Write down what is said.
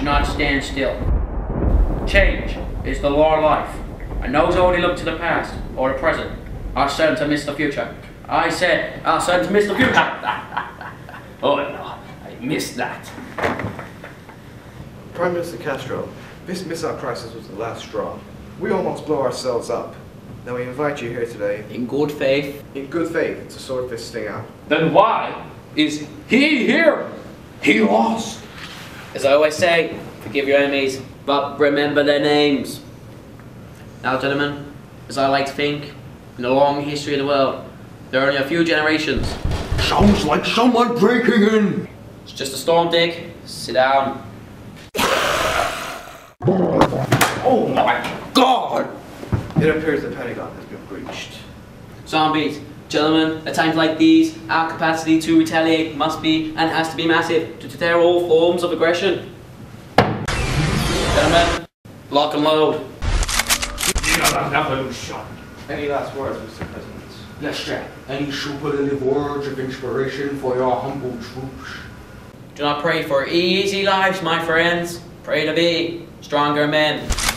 do not stand still. Change is the law of life, and those who only look to the past or the present are certain to miss the future. I said, are certain to miss the future. Oh no, I missed that. Prime Minister Castro, this missile crisis was the last straw. We almost blow ourselves up. Now we invite you here today. In good faith. In good faith to sort this thing out. Then why is he here? He lost. As I always say, forgive your enemies, but remember their names. Now, gentlemen, as I like to think, in the long history of the world, there are only a few generations. Sounds like someone breaking in. It's just a storm, Dick. Sit down. Oh my God! It appears the Pentagon has been breached. Zombies, gentlemen, at times like these, our capacity to retaliate must be and has to be massive to deter all forms of aggression. Gentlemen, lock and load. Any last words, Mr. President? Lestrade, any superlative words of inspiration for your humble troops? Do not pray for easy lives, my friends. Pray to be stronger men.